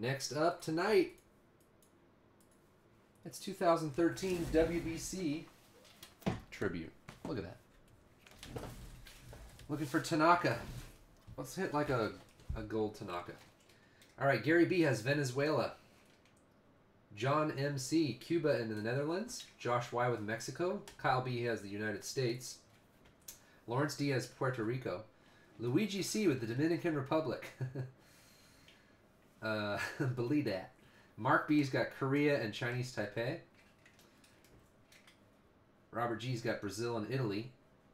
Next up tonight, it's 2013 WBC Tribute. Look at that. Looking for Tanaka. Let's hit like a gold Tanaka. All right, Gary B has Venezuela. John M.C., Cuba and the Netherlands. Josh Y. with Mexico. Kyle B. has the United States. Lawrence D. has Puerto Rico. Luigi C. with the Dominican Republic. Believe that. Mark B.'s got Korea and Chinese Taipei. Robert G.'s got Brazil and Italy.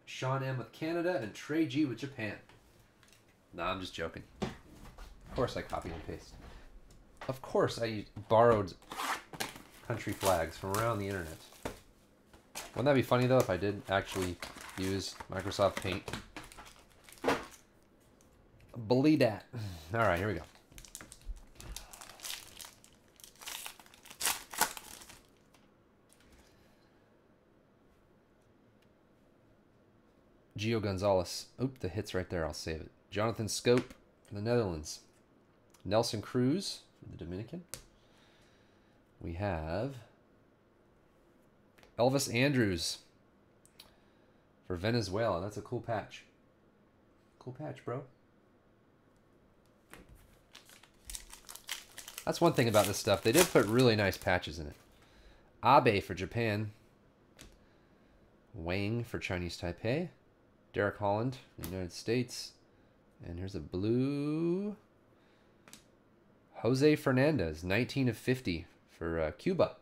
Sean M. with Canada and Trey G. with Japan. Nah, I'm just joking. Of course I copy and paste. Of course I borrowed country flags from around the internet. Wouldn't that be funny though if I did actually use Microsoft Paint? Believe that. All right, here we go. Gio Gonzalez. Oop, the hit's right there. I'll save it. Jonathan Scope for the Netherlands. Nelson Cruz for the Dominican. We have Elvis Andrews for Venezuela. That's a cool patch. Cool patch, bro. That's one thing about this stuff. They did put really nice patches in it. Abe for Japan. Wang for Chinese Taipei. Derek Holland, United States. And here's a blue. Jose Fernandez, 19 of 50 for Cuba.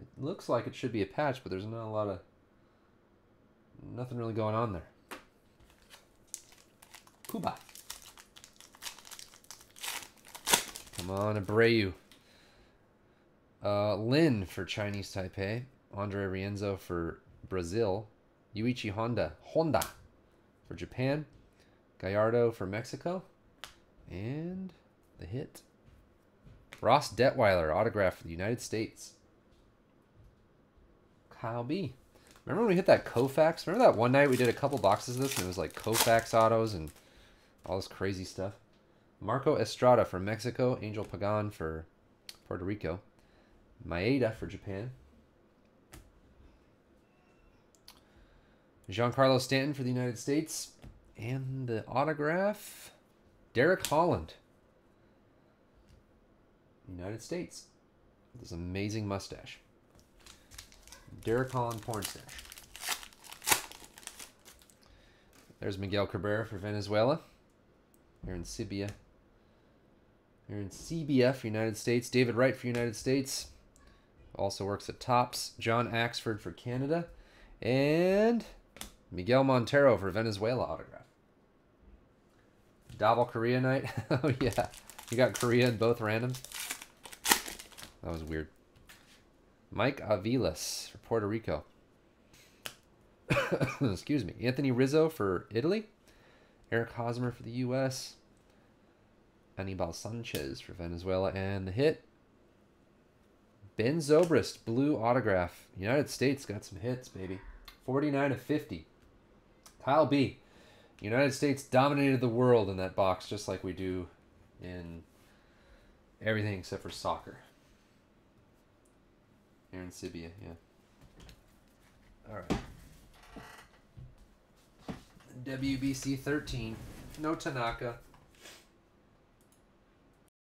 It looks like it should be a patch, but there's not a lot of... nothing really going on there. Cuba. Come on, Abreu. Lin for Chinese Taipei. Andre Rienzo for Brazil. Yuichi Honda for Japan. Gallardo for Mexico. And the hit. Ross Detweiler, autograph for the United States. Kyle B. Remember when we hit that Kofax? Remember that one night we did a couple boxes of this and it was like Kofax autos and all this crazy stuff? Marco Estrada for Mexico. Angel Pagan for Puerto Rico. Maeda for Japan. Giancarlo Stanton for the United States. And the autograph, Derek Holland. United States. This amazing mustache. Derek Holland porn stash. There's Miguel Cabrera for Venezuela. Here in Sibia. Here in CBF, United States. David Wright for United States. Also works at Topps. John Axford for Canada. And Miguel Montero for Venezuela autograph. Double Korea night. Oh, yeah. You got Korea in both randoms. That was weird. Mike Aviles for Puerto Rico. Excuse me. Anthony Rizzo for Italy. Eric Hosmer for the U.S. Anibal Sanchez for Venezuela. And the hit. Ben Zobrist, blue autograph. United States got some hits, baby. 49 of 50. Kyle B. United States dominated the world in that box, just like we do in everything except for soccer. Here in Sibia, yeah. All right. WBC 13. No Tanaka.